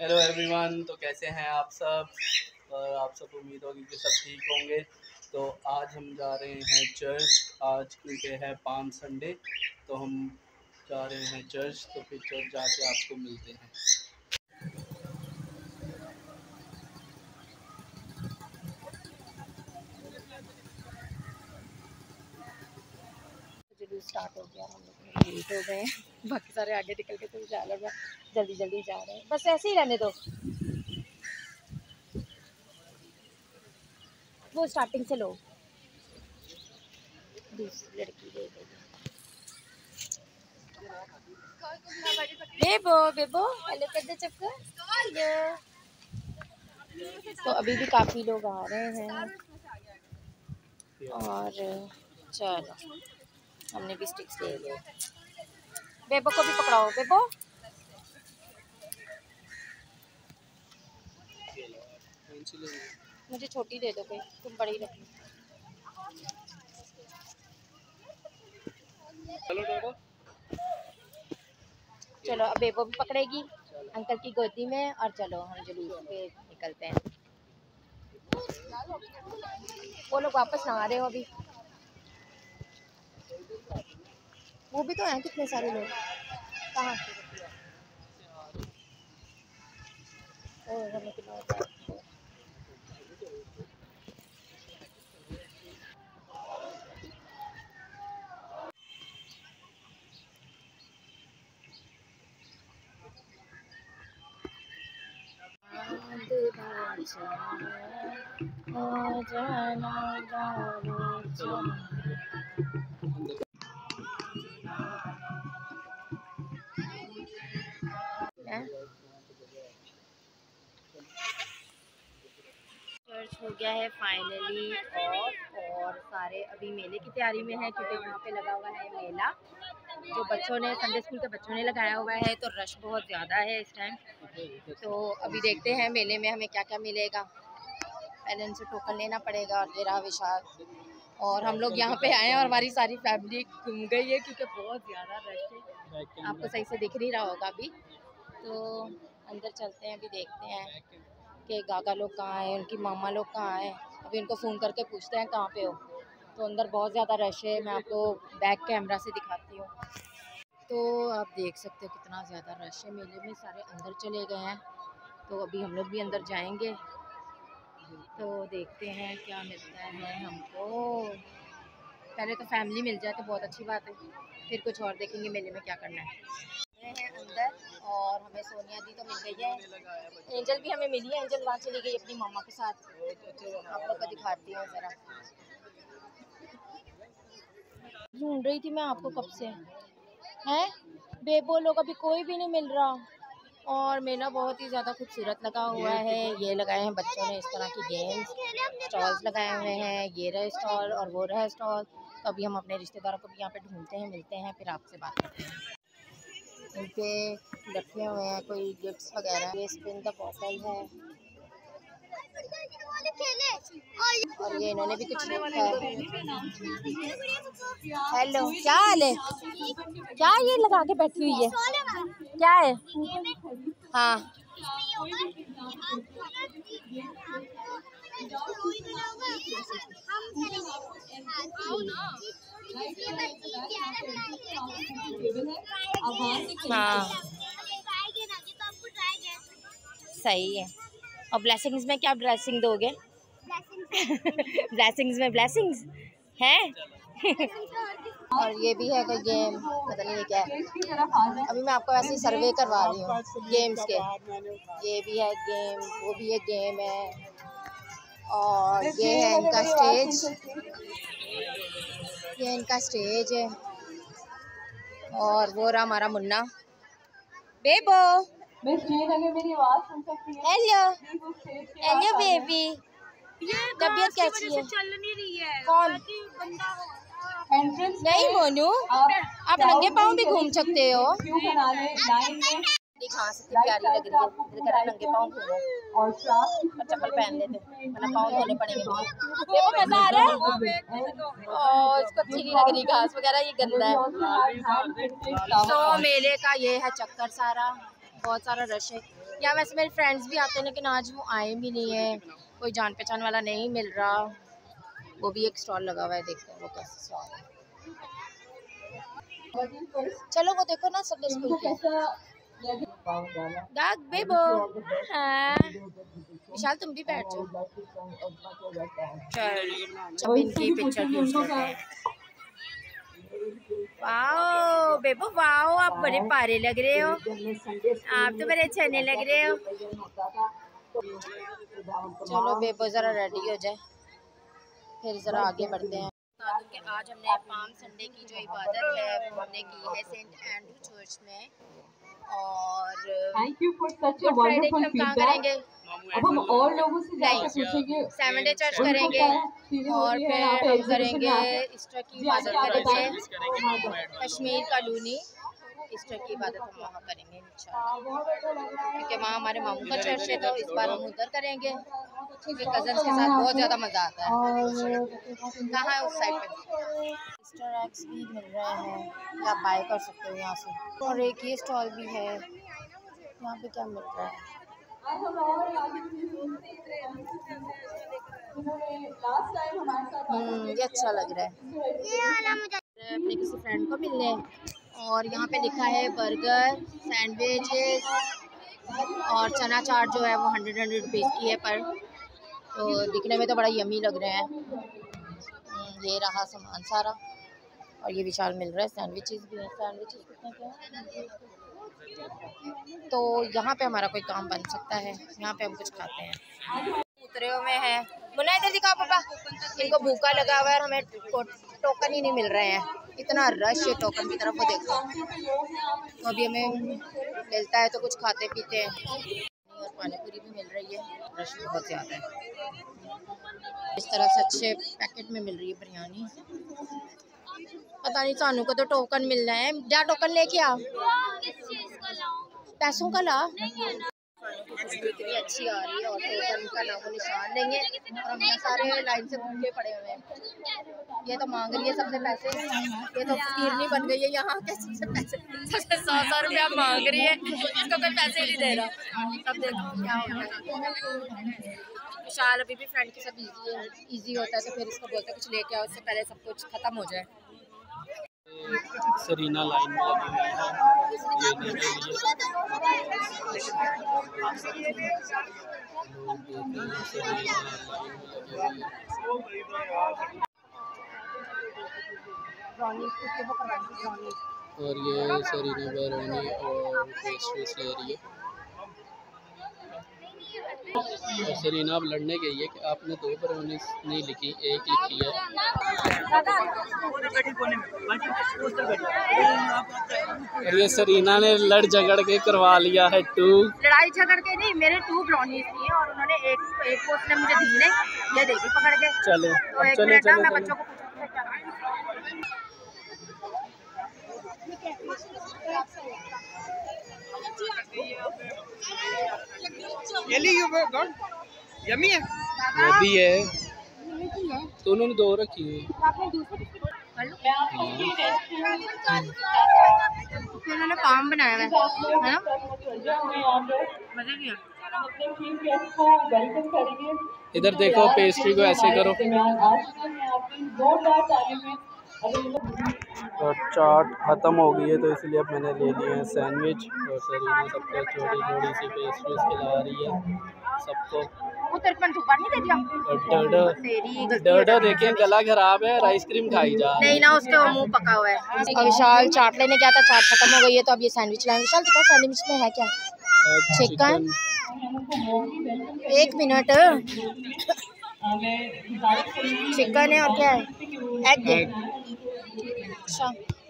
Hello everyone, तो कैसे हैं आप सब। और आप सब उम्मीद होगी कि सब ठीक होंगे। तो आज हम जा रहे हैं चर्च। आज क्योंकि है पाम संडे तो हम जा रहे हैं चर्च। तो फिर चर्च जाके आपको मिलते हैं। स्टार्ट हो गया, हम लोग लेट हो गए, बाकी सारे आगे निकल के तो जा रहे हैं, जल्दी जल्दी जा रहे हैं। बस ऐसे ही रहने दो, वो स्टार्टिंग से लो। दूसरी लड़की दे देगी। बेबो बेबो हेलो कर दे चक्कर। तो अभी भी काफ़ी लोग आ रहे हैं और चलो हमने भी स्टिक्स ले लिए। बेबो को भी पकड़ाओ। बेबो मुझे छोटी दे दो, कोई तुम बड़ी रखो। चलो अब बेबो भी पकड़ेगी अंकल की गोदी में और चलो हम जुलूस पे निकलते हैं। वो लोग वापस ना आ रहे हो अभी। वो भी तो हैं कितने सारे लोग। कहाँ चर्च हो गया है फाइनली। और सारे अभी मेले की तैयारी में है क्योंकि यहाँ पे लगा हुआ है मेला जो बच्चों ने संडे स्कूल के बच्चों ने लगाया हुआ है। तो रश बहुत ज़्यादा है इस टाइम। तो अभी देखते हैं मेले में हमें क्या क्या मिलेगा। पहले उनसे टोकन लेना पड़ेगा। और ये रहा विशाल। और हम लोग यहाँ पे आए हैं और हमारी सारी फैमिली घूम गई है क्योंकि बहुत ज़्यादा रश है। आपको सही से दिख नहीं रहा होगा अभी। तो अंदर चलते हैं, अभी देखते हैं कि गागा लोग कहाँ हैं, उनकी मामा लोग कहाँ हैं। अभी उनको फ़ोन करके पूछते हैं कहाँ पे हो। तो अंदर बहुत ज़्यादा रश है। मैं आपको बैक कैमरा से दिखाती हूँ। तो आप देख सकते हो कितना ज़्यादा रश है मेले में। सारे अंदर चले गए हैं तो अभी हम लोग भी अंदर जाएंगे। तो देखते हैं क्या मिलता है हमको। पहले तो फैमिली मिल जाए तो बहुत अच्छी बात है, फिर कुछ और देखेंगे मेले में क्या करना है। अंदर और हमें सोनिया दी तो मिल गई है। एंजल भी हमें मिली है। एंजल वहाँ चली गई अपनी मामा के साथ। आप लोग को दिखाती हूँ ज़रा। ढूंढ रही थी मैं आपको कब से। हैं बेबो लोग अभी कोई भी नहीं मिल रहा। और मेला बहुत ही ज़्यादा खूबसूरत लगा हुआ है। ये लगाए हैं बच्चों ने इस तरह की गेम्स। स्टॉल्स लगाए हुए हैं। ये रहे स्टॉल और वो रहे स्टॉल। तो अभी हम अपने रिश्तेदारों को भी यहाँ पर ढूंढते हैं, मिलते हैं, फिर आपसे बात करते हैं। इनके रखे हुए हैं कोई गिफ्ट्स वगैरह। ये स्पिन का बॉटल है और ये इन्होंने भी कुछ रखा है। हेलो क्या हाल है। क्या ये लगा के बैठी हुई है, क्या है। हाँ हाँ सही है। और ब्लेसिंग्स में क्या ब्लेसिंग दोगे। ब्लेसिंग्स में ब्लेसिंग्स हैं। और ये भी है कोई गेम, पता नहीं ये क्या है। अभी मैं आपको वैसे सर्वे करवा रही हूँ गेम्स के। ये भी है गेम, वो भी है गेम है। और ये है इनका स्टेज। ये इनका स्टेज है। और वो रहा हमारा मुन्ना। बेबो मेरी आवाज़ सुन सकती है। हेलो हेलो बेबी, तबीयत कैसी है। कौन नहीं मोनू, आप नंगे पाँव भी घूम सकते हो। कहाँ से प्यारी लग रही है। नंगे पाँव घूमो और चप्पल पहन लेते, वरना पाँव धोने पड़ेंगे। देखो मजा आ रहा है। और इसको अच्छी नहीं लग रही घास वगैरह, ये गंदा है। तो मेले का ये है चक्कर सारा। बहुत सारा रश है। या वैसे मेरे फ्रेंड्स भी आते हैं लेकिन आज वो आए भी नहीं है, कोई जान पहचान वाला नहीं मिल रहा। वो भी एक स्टॉल लगा हुआ है, देखते हैं वो कैसा स्टॉल है। चलो वो देखो ना संडे स्कूल विशाल तुम भी बैठ जाओ। चलो इनकी पिक्चर। वाओ बेबो वाओ, आप बड़े प्यारे लग रहे हो, आप तो बड़े अच्छे लग रहे हो। चलो बेबो जरा रेडी हो जाए फिर जरा आगे बढ़ते हैं। कि आज हमने पाम संडे की जो इबादत है वो हमने की है सेंट एंड्रू चर्च में। और कहाँ करेंगे? अब हम और लोगों से पूछेंगे, सेवन डे चर्च करेंगे और फिर हम करेंगे ईस्टर की इबादत करेंगे कश्मीर कॉलोनी। ईस्टर की इबादत हम वहाँ करेंगे इंशाल्लाह, क्योंकि वहाँ हमारे मामू का चर्च है तो इस बार हम उधर करेंगे। कजन के साथ बहुत ज़्यादा मज़ा आता है। कहाँ है उस साइड पे? ईस्टर एग्स भी मिल रहे हैं, आप बाय कर सकते हो यहाँ से। और एक ये स्टॉल भी है, यहाँ पे क्या मिल रहा है? ये अच्छा लग रहा है, अपने किसी फ्रेंड को मिलने। और यहाँ पे लिखा है बर्गर, सैंडविचेस और चना चाट जो है वो 100 रुपीज़ की है पर, तो दिखने में तो बड़ा यमी लग रहे हैं। ये रहा सामान सारा। और ये विशाल मिल रहा है, सैंडविचेस भी हैं। सैंडविचेस कितने के हैं? तो यहाँ पे हमारा कोई काम बन सकता है, यहाँ पे हम कुछ खाते हैं। उतरेओ में है बुना, इधर दिखाओ पापा, इनको भूखा लगा हुआ है और हमें टोकन ही नहीं मिल रहे हैं। इतना रश है टोकन की तरफ, वो देखो। तो अभी हमें मिलता है तो कुछ खाते पीते हैं। और पानी पूरी भी मिल रही है, रश बहुत ज़्यादा है। इस तरह से अच्छे पैकेट में मिल रही है बिरयानी। पता नहीं सानू को तो टोकन मिल रहा है, जा टोकन लेके आ। पैसों का ला इतनी अच्छी आ रही है और टोकन का नामो निशान नहीं है और हम सारे लाइन से भूखे पड़े हुए हैं। ये तो मांग रही है सबसे पैसे, ये तो फकीरनी बन गई है यहाँ के। सबसे पैसे 100-100 रुपया मांग रही है, इसको कोई पैसे नहीं दे रहा। सब देखो क्या होगा। विशाल अभी भी फ्रेंड के साथ ईजी होता है तो फिर इसको बोलते कुछ लेके आओ, उससे पहले सब कुछ खत्म हो जाए। सरीना लाइन में और ये सरीना बरौनी और पेस्ट्रीज ले रही है। सरीना आप लड़ने गई है कि आपने 2 बरौनी नहीं लिखी, एक लिखी है। अरे सरीना ने लड़ झगड़ के करवा लिया है टू। लड़ाई झगड़ के नहीं, मेरे 2 ब्राउनीज थी और उन्होंने एक पोस्ट ने मुझे दी नहीं, ये देखी पकड़ के। चलो तो एक चलो चलो मैं बच्चों को यमी है वो भी है तो उन्होंने 2 रखी है। उन्होंने पाम बनाया है ना, मजा किया। इधर देखो पेस्ट्री को ऐसे करो और चाट खत्म हो गई है तो इसलिए अब मैंने ले लिए हैं सैंडविच। और सरीना सबको थोड़ी थोड़ी सी पेस्ट्रीज खिला रही है सबको। देखें गला खराब है और आइसक्रीम खाई जा नहीं ना, उसका मुंह पका हुआ है। विशाल चाट लेने गया था, चाट खत्म हो गई है तो अब ये सैंडविच लाए। विशाल दिखाओ सैंडविच में है क्या? चिकन। 1 मिनट, चिकन है और क्या है? एग। अच्छा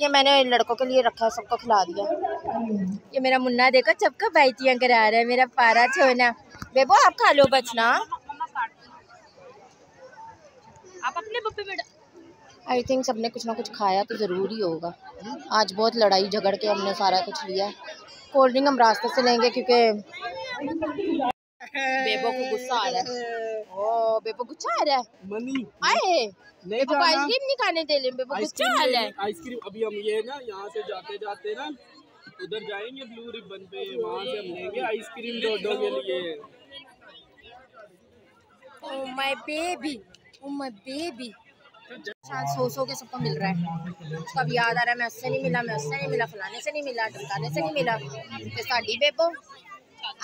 ये मैंने लड़कों के लिए रखा, सबको खिला दिया। ये मेरा मुन्ना देखो सबको बाइतियाँ करा रहा है, मेरा पारा छोना। बेबो आप खा लो, बचना आप अपने बब्बे में। आई थिंक सबने कुछ ना कुछ खाया तो ज़रूर ही होगा। आज बहुत लड़ाई झगड़ के हमने सारा कुछ लिया। कोल्ड ड्रिंक हम रास्ते से लेंगे क्योंकि बेबो को गुस्सा आ रहा है। ओ बेबो गुस्सा आ रहा है मनी, आए बेबो आइसक्रीम नहीं खाने दे ले, बेबो गुस्सा आ रहा है। आइसक्रीम अभी हम ये ना यहाँ से जाते जाते ना उधर जाएंगे ब्लू रिबन पे, वहाँ से हम लेंगे आइसक्रीम डोडो के लिए। Oh my baby, oh my baby. सौ के सबको मिल रहा है, कब याद आ रहा है मैं उससे नहीं मिला, मैं उससे नहीं मिला, फलाने से नहीं मिला, ढमकाने से नहीं मिला। तो साड़ी बेबो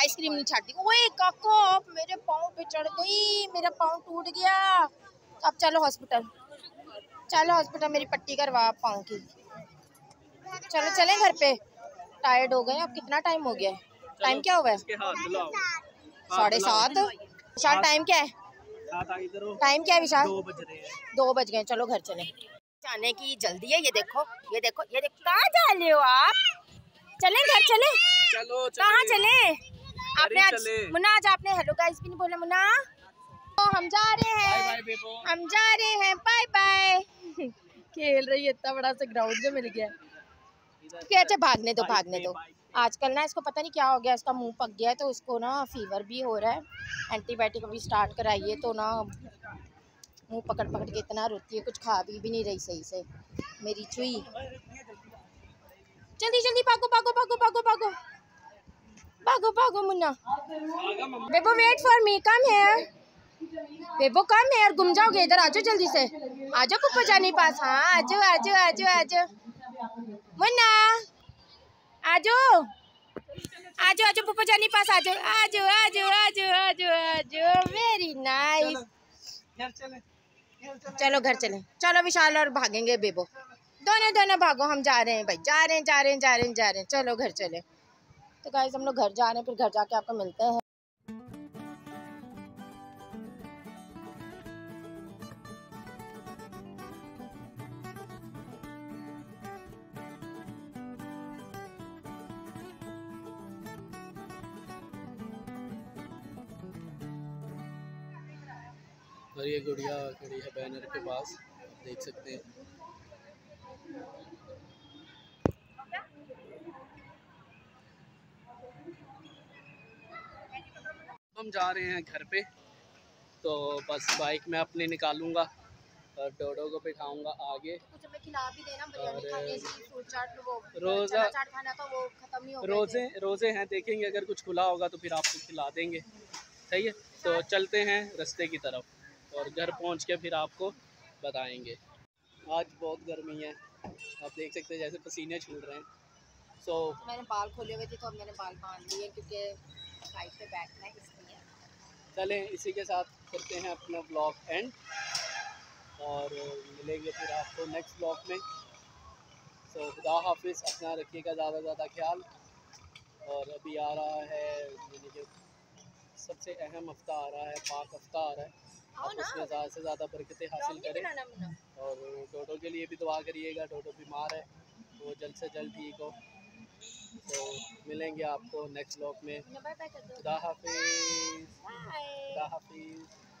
आइसक्रीम नहीं छाती। ओए काका मेरे पाँव पे चढ़ गई, मेरा पाँव टूट गया। अब चलो हॉस्पिटल, चलो हॉस्पिटल, मेरी पट्टी करवा पाँव की। चलो चलें घर पे, टायर्ड हो गए। अब कितना टाइम हो गया है? टाइम क्या हुआ है? 7:30। विशाल टाइम क्या है? टाइम क्या है विशाल? 2 बज गए। चलो घर चलें, जाने की जल्दी है। ये देखो, ये देखो, ये देखो, कहाँ जा रहे हो आप? चलें घर चलें। चलो कहाँ चलें? आपने आज मुन्ना, आज आपने हेलो गाइस भी नहीं बोला मुन्ना। तो हम जा रहे हैं, हम जा रहे हैं, बाय बाय। खेल रही है, इतना बड़ा सा ग्राउंड जो मिल गया। अच्छा भागने दो, भागने दो। आजकल ना इसको पता नहीं क्या हो गया, इसका मुंह पक गया है तो इसको ना फीवर भी हो रहा है। एंटीबायोटिक अभी स्टार्ट कराइए तो ना मुंह पकड़ पकड़ के इतना रोती है, कुछ खा भी नहीं रही सही से मेरी चुई। जल्दी जल्दी भागो भागो भागो भागो भागो भागो भागो Munna. Bebo wait for me, come है बेबो, कम है और गुम जाओगे। इधर आ जाओ जल्दी से, आ जाओ कुप्पा जानी पास। हाँ आ जाओ आ जाओ आ जाओ आ जाओ मुन्ना, आ जाओ आ जाओ आ जाओ पुप्पा जानी पास, आ जाओ आ जाओ आ जाओ आ जाओ आ जाओ आ जाओ। Very nice. चलो घर चलें, चलो विशाल और भागेंगे बेबो, दोनों दोनों भागो। हम जा रहे हैं भाई, जा रहे हैं जा रहे हैं जा रहे हैं जा रहे हैं। चलो घर चले। तो गाइस हम लोग घर जा रहे हैं, फिर घर जाके आपको मिलते हैं। और ये गुड़िया खड़ी है बैनर के पास, देख सकते हैं। हम जा रहे हैं घर पे, तो बस बाइक मैं अपने निकालूंगा और डोडो को बिठाऊंगा आगे। कुछ मैं खिला भी देना, बिरयानी खाने की सोच चाट, वो रोजा चाट खाना था वो खत्म नहीं हो गया। रोजे हैं, देखेंगे अगर कुछ खुला होगा तो फिर आपको खिला देंगे। सही है, तो चलते हैं रास्ते की तरफ और घर पहुंच के फिर आपको बताएंगे। आज बहुत गर्मी है, आप देख सकते हैं जैसे पसीने छूट रहे हैं। सो मैंने बाल खोले हुए थे तो अब मैंने बाल बांध लिए क्योंकि बाइक पे बैठना है इसलिए। चलें इसी के साथ करते हैं अपना ब्लॉग एंड और मिलेंगे फिर आपको नेक्स्ट ब्लॉग में। सो खुदा हाफिज़, अपना रखिएगा ज़्यादा से ज़्यादा ख्याल। और अभी आ रहा है यानी कि सबसे अहम हफ्ता आ रहा है, पाक हफ्ता आ रहा है। आप उसमें ज़्यादा से ज़्यादा बरकतें हासिल करें और डोडो के लिए भी दुआ करिएगा। डोडो बीमार है, वो जल्द से जल्द ठीक हो। तो मिलेंगे आपको नेक्स्ट व्लॉग में। खुदा हाफिज़, खुदा हाफिज़।